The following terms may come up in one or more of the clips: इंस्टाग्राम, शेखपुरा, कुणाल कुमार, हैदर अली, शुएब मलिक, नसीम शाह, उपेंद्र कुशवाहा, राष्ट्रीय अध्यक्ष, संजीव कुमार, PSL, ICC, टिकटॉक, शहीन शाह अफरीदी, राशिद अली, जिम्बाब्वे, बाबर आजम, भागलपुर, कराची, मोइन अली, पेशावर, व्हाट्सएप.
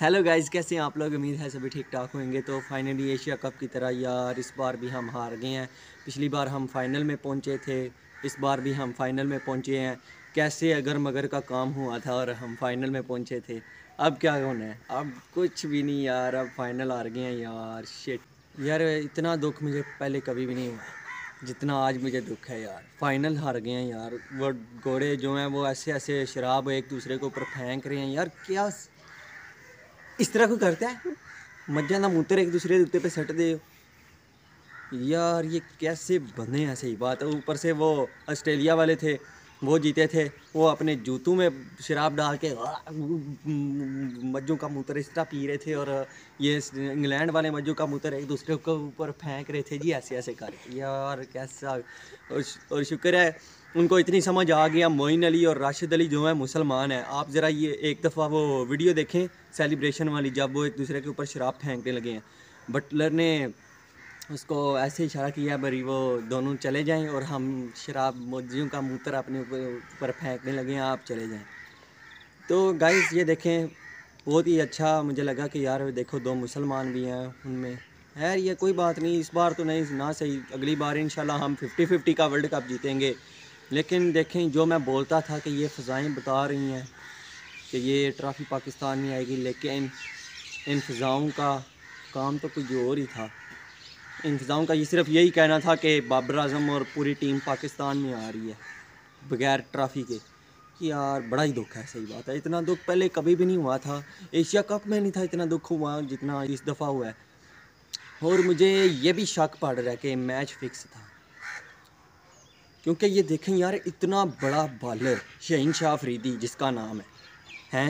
Hello guys, कैसे हैं आप लोग। उम्मीद है सभी ठीक ठाक होंगे। तो फाइनली एशिया कप की तरह यार इस बार भी हम हार गए हैं। पिछली बार हम फाइनल में पहुंचे थे, इस बार भी हम फाइनल में पहुंचे हैं। कैसे अगर मगर का काम हुआ था और हम फाइनल में पहुंचे थे। अब क्या होना है, अब कुछ भी नहीं यार, अब फाइनल हार गए हैं यार। शिट यार, इतना दुख मुझे पहले कभी भी नहीं हुआ जितना आज मुझे दुख है यार। फाइनल हार गए हैं यार। वो घोड़े जो हैं वो ऐसे ऐसे शराब एक दूसरे के ऊपर फेंक रहे हैं यार। क्या इस तरह को करता है, मज्जा ना मूतर एक दूसरे जूते पे सट दे यार। ये कैसे बने हैं, सही बात है। ऊपर से वो ऑस्ट्रेलिया वाले थे, वो जीते थे, वो अपने जूतों में शराब डाल के मज्जों का मूतर इस तरह पी रहे थे, और ये इंग्लैंड वाले मज्जों का मूतर एक दूसरे के ऊपर फेंक रहे थे जी, ऐसे ऐसे करके यार। कैसा और शुक्र है उनको इतनी समझ आ गया। मोइन अली और राशिद अली जो है मुसलमान हैं। आप ज़रा ये एक दफ़ा वो वीडियो देखें सेलिब्रेशन वाली, जब वो एक दूसरे के ऊपर शराब फेंकने लगे हैं। बटलर ने उसको ऐसे इशारा किया बरी वो दोनों चले जाएं, और हम शराब मौजियों का मूत्र अपने ऊपर फेंकने लगे हैं, आप चले जाएं। तो गाइस ये देखें, बहुत ही अच्छा मुझे लगा कि यार देखो दो मुसलमान भी हैं उनमें। यार ये कोई बात नहीं, इस बार तो नहीं ना सही, अगली बार इंशाल्लाह हम 50-50 का वर्ल्ड कप जीतेंगे। लेकिन देखें जो मैं बोलता था कि ये फ़ज़ाएँ बता रही हैं कि ये ट्रॉफ़ी पाकिस्तान में आएगी, लेकिन इन फ़ज़ाओं का काम तो कुछ और ही था। इन फ़ज़ाओं का ये सिर्फ यही कहना था कि बाबर आजम और पूरी टीम पाकिस्तान में आ रही है बग़ैर ट्रॉफ़ी के। यार बड़ा ही दुख है, सही बात है। इतना दुख पहले कभी भी नहीं हुआ था, एशिया कप में नहीं था इतना दुख हुआ जितना इस दफ़ा हुआ है। और मुझे ये भी शक पड़ रहा है कि मैच फिक्स था, क्योंकि ये देखें यार इतना बड़ा बॉलर शहीन शाह अफरीदी जिसका नाम है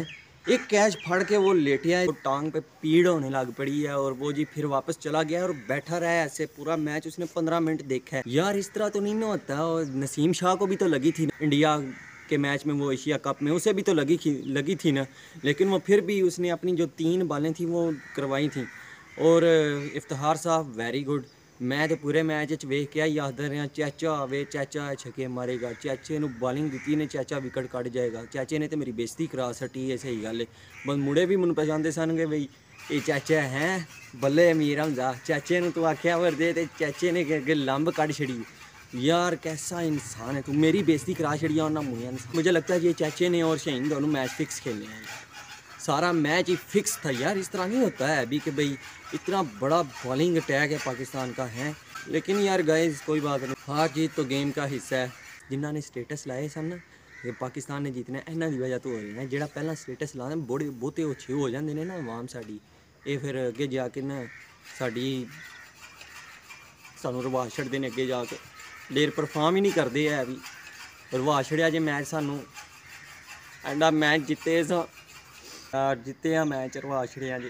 एक कैच फाड़ के वो लेटिया है, तो टांग पे पीड़ होने लग पड़ी है, और वो जी फिर वापस चला गया और बैठा रहा है ऐसे पूरा मैच। उसने 15 मिनट देखा है यार, इस तरह तो नहीं ना होता। और नसीम शाह को भी तो लगी थी इंडिया के मैच में, वो एशिया कप में उसे भी तो लगी थी ना, लेकिन वो फिर भी उसने अपनी जो 3 बॉलें थी वो करवाई थी। और इफ्तिखार साहब वेरी गुड। मैं तो पूरे मैच वेख के आई आखदा रहा चाचा आवे, चाचा छके मारेगा, चाचे नू बॉलिंग दी ने चाचा विकट कट जाएगा, चाचे ने तो मेरी बेइज्जती करा सटी है। सही गल है, बस मुड़े भी मैं पहचानते सन कि बई ये चाचा है बल्ले अमीर होंदा, चाचे नू तू आख्या वर दे ते चाचे ने अगे लंब कट छड़ी। यार कैसा इंसान है तू, मेरी बेइज्जती करा छड़ी उन्होंने मुँह ने। मुझे लगता है ये चाचे ने और शहीन दोनों मैच फिक्स खेलने हैं। सारा मैच ही फिक्स था यार, इस तरह नहीं होता है अभी कि भाई इतना बड़ा बॉलिंग अटैक है पाकिस्तान का है। लेकिन यार गाइस कोई बात नहीं, हार जीत तो गेम का हिस्सा है। जिन्होंने स्टेटस लाए सन कि पाकिस्तान ने जीतना इन्हों की वजह तो हो रही है, जो पहला स्टेटस लाने बड़े बहुते अच्छे हो जाते हैं ना आवाम साड़ी, ये फिर अगे जाके ना साड़ी सानू रवा छड़ते हैं, अगे जाके डेर परफॉर्म ही नहीं करते है। अभी रवा छड़िया जो मैच सानू एंडा मैच जिते यार, जिते हैं मैच रवा छड़िया जी,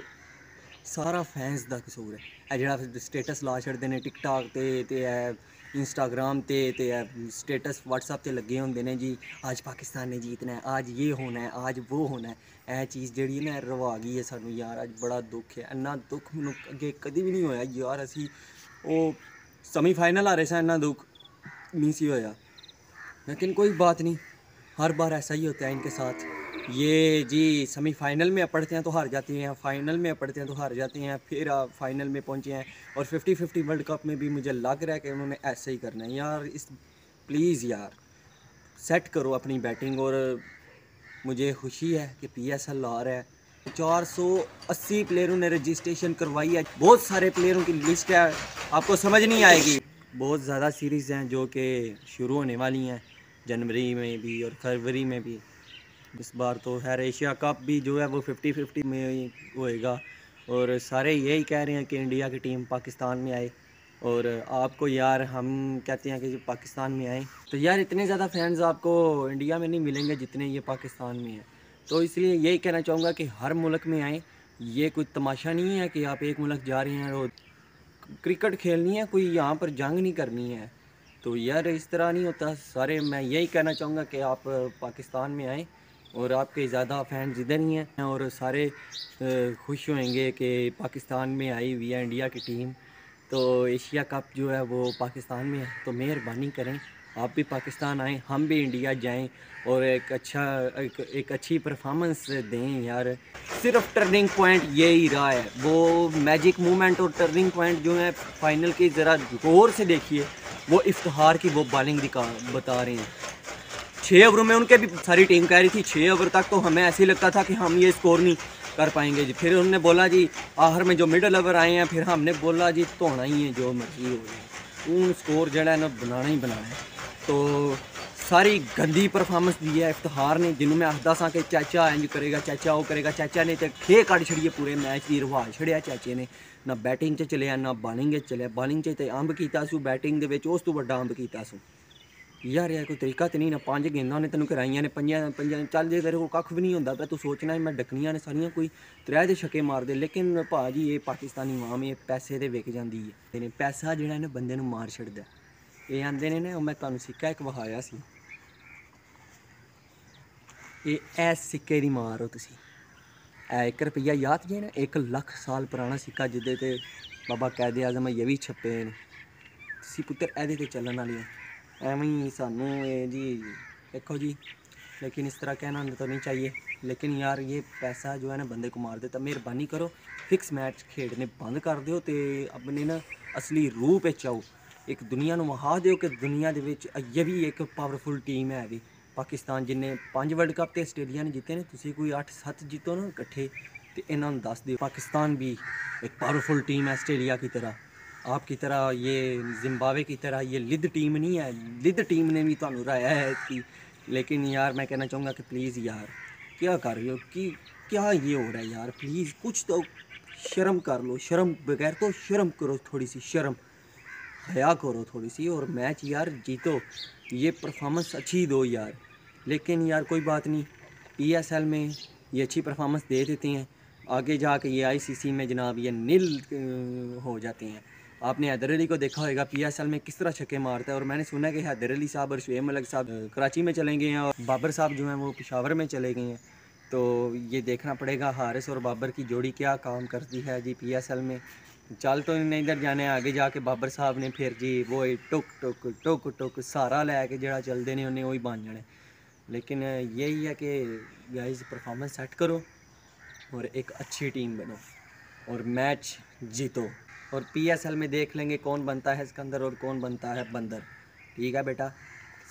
सारा फैंस का कसूर है। जो स्टेटस ला छड़ते हैं टिकटॉक ते इंस्टाग्राम ते स्टेटस व्हाट्सएप ते लगे होंगे ने जी, आज पाकिस्तान ने जीतना है, आज ये होना है, आज वो होना है। यह चीज़ जी ना रवा गई है सानू यार, अज बड़ा दुख है। इन्ना दुख मैं अगे कभी भी नहीं होया यार। असी वो सेमीफाइनल आ रहे सन, इन्ना दुख नहीं सी होया, लेकिन कोई बात नहीं, हर बार ऐसा ही होता है इनके साथ। ये जी सेमीफाइनल में पढ़ते हैं तो हार जाते हैं, फ़ाइनल में पढ़ते हैं तो हार जाते हैं, फिर आप फाइनल में पहुंचे हैं, और 50-50 वर्ल्ड कप में भी मुझे लग रहा है कि उन्होंने ऐसे ही करना है यार। इस प्लीज़ यार सेट करो अपनी बैटिंग। और मुझे खुशी है कि PSL आ रहा है, 480 प्लेयरों ने रजिस्ट्रेशन करवाई है, बहुत सारे प्लेयरों की लिस्ट है, आपको समझ नहीं आएगी। बहुत ज़्यादा सीरीज़ हैं जो कि शुरू होने वाली हैं जनवरी में भी और फरवरी में भी। इस बार तो खैर एशिया कप भी जो है वो 50-50 में ही होएगा, और सारे यही कह रहे हैं कि इंडिया की टीम पाकिस्तान में आए। और आपको यार हम कहते हैं कि जो पाकिस्तान में आए तो यार इतने ज़्यादा फैंस आपको इंडिया में नहीं मिलेंगे जितने ये पाकिस्तान में हैं। तो इसलिए यही कहना चाहूँगा कि हर मुल्क में आए, ये कोई तमाशा नहीं है कि आप एक मुल्क जा रहे हैं और क्रिकेट खेलनी है, कोई यहाँ पर जंग नहीं करनी है। तो यार इस तरह नहीं होता सारे। मैं यही कहना चाहूँगा कि आप पाकिस्तान में आएँ, और आपके ज़्यादा फैंस इधर ही हैं, और सारे खुश होंगे कि पाकिस्तान में आई हुई है इंडिया की टीम। तो एशिया कप जो है वो पाकिस्तान में है, तो मेहरबानी करें आप भी पाकिस्तान आएँ, हम भी इंडिया जाएँ और एक अच्छी परफॉर्मेंस दें यार। सिर्फ टर्निंग पॉइंट यही रहा है, वो मैजिक मोमेंट और टर्निंग पॉइंट जो है फ़ाइनल की ज़रा गौर से देखिए। वो इफ्तिहार की वो बॉलिंग बता रहे हैं। 6 ओवर में उनके भी सारी टीम कह रही थी 6 ओवर तक तो हमें ऐसे ही लगता था कि हम ये स्कोर नहीं कर पाएंगे जी। फिर उन्होंने बोला जी आखिर में जो मिडल ओवर आए हैं, फिर हमने बोला जी धोना ही है जो मर्जी हो गई, उन स्कोर जड़ा है ना बनाना ही बनाना है। तो सारी गंदी परफॉर्मेंस दी है इफ्तिहार ने, जिन्होंने आखदा सा कि चाचा इंज करेगा, चाचा वो करेगा, चाचा ने तो खे कड़ छड़िए पूरे मैच की रवाज छड़िया चाचे ने। ना बैटिंग से चलिया ना बॉलिंग चलिया, बॉलिंग तो अंब किया सू बैटिंग के उस तो बड़ा अंब किया सू यार। यार कोई तरीका तो नहीं ना, 5 गेंदा उन्हें तेन कराइया ने पंजा चल जे तेरे को कख भी नहीं होंदा पे तू सोचना मैं डकनिया ने सारिया कोई 3 छक्के मार दे। लेकिन भाजी ये पाकिस्तानी वाम ये पैसे ते विक जाती है, पैसा जिहड़ा इन्हें बंदे नूं मार छड्डदा। ये आंदे ने मैं तुहानूं सिक्का एक वहाया सी, ये इस सिक्के दी मारो तुसीं, 1 रुपया याद जे ना 1 लाख साल पुराना सिक्का जिदे ते बाबा कैद आजम ये भी छपे ने। तुसीं पुत्तर इहदे ते चलण वाले एवं ही सानू जी देखो जी, लेकिन इस तरह कहना तो नहीं चाहिए। लेकिन यार ये पैसा जो है ना बंदे को मार देता। मेहरबानी करो फिक्स मैच खेलने बंद कर दो, अपने ना असली रूह पे चाओ, एक दुनिया नू वहा दो कि दुनिया दे विच अजें भी एक पावरफुल टीम है। भी पाकिस्तान जिन्हें 5 वर्ल्ड कप तो आस्ट्रेलिया ने जीते ने, तुसीं कोई 8-7 जीतो ना कट्ठे तो इन्हां नू दस दिओ। पाकिस्तान भी एक पावरफुल टीम है आस्ट्रेलिया की तरह, आपकी तरह, ये जिम्बाब्वे की तरह ये लिद टीम नहीं है। लिद टीम ने भी तुहानू राया है कि, लेकिन यार मैं कहना चाहूँगा कि प्लीज़ यार क्या कर रहे हो कि क्या ये हो रहा है यार, प्लीज़ कुछ तो शर्म कर लो, शर्म बगैर तो शर्म करो, थोड़ी सी शर्म हया करो थोड़ी सी, और मैच यार जीतो, ये परफॉर्मेंस अच्छी दो यार। लेकिन यार कोई बात नहीं, PSL में ये अच्छी परफॉर्मेंस दे देते हैं, आगे जा कर ये ICC में जनाब ये नील हो जाते हैं। आपने हैदर अली को देखा होगा PSL में किस तरह छक्के मारता है, और मैंने सुना कि हैदर अली साहब और शुएब मलिक साहब कराची में चले गए हैं और बाबर साहब जो हैं वो पेशावर में चले गए हैं। तो ये देखना पड़ेगा हारिस और बाबर की जोड़ी क्या काम करती है जी PSL में। चल तो इन्हें इधर जाने, आगे जाके बाबर साहब ने फिर जी वो टुक टुक टुक टुक सारा लैके जरा चलते ने उन्हें वही बन जाने। लेकिन यही है कि गाइज परफॉर्मेंस सेट करो और एक अच्छी टीम बनो और मैच जीतो, और PSL में देख लेंगे कौन बनता है सिकंदर और कौन बनता है बंदर। ठीक है बेटा,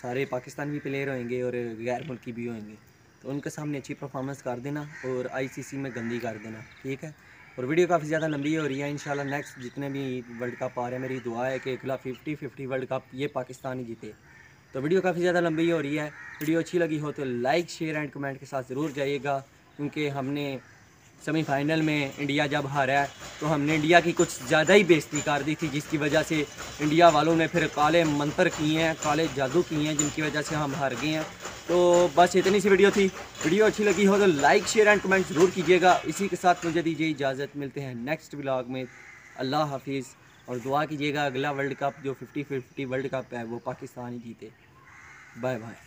सारे पाकिस्तान भी प्लेयर होंगे और गैर मुल्की भी होंगे, तो उनके सामने अच्छी परफॉर्मेंस कर देना और ICC में गंदी कर देना। ठीक है, और वीडियो काफ़ी ज़्यादा लंबी हो रही है, इंशाल्लाह नेक्स्ट जितने भी वर्ल्ड कप आ रहे हैं मेरी दुआ है कि अगला 50-50 वर्ल्ड कप ये पाकिस्तान ही जीते। तो वीडियो काफ़ी ज़्यादा लंबी हो रही है, वीडियो अच्छी लगी हो तो लाइक शेयर एंड कमेंट के साथ ज़रूर जाइएगा, क्योंकि हमने सेमीफाइनल में इंडिया जब हारा है तो हमने इंडिया की कुछ ज़्यादा ही बेइज्जती कर दी थी, जिसकी वजह से इंडिया वालों ने फिर काले मंत्र किए हैं, काले जादू किए हैं, जिनकी वजह से हम हार गए हैं। तो बस इतनी सी वीडियो थी, वीडियो अच्छी लगी हो तो लाइक शेयर एंड कमेंट ज़रूर कीजिएगा। इसी के साथ मुझे दीजिए इजाज़त, मिलते हैं नेक्स्ट व्लॉग में। अल्लाह हाफिज़, और दुआ कीजिएगा अगला वर्ल्ड कप जो 50-50 वर्ल्ड कप है वो पाकिस्तान ही जीते। Bye bye.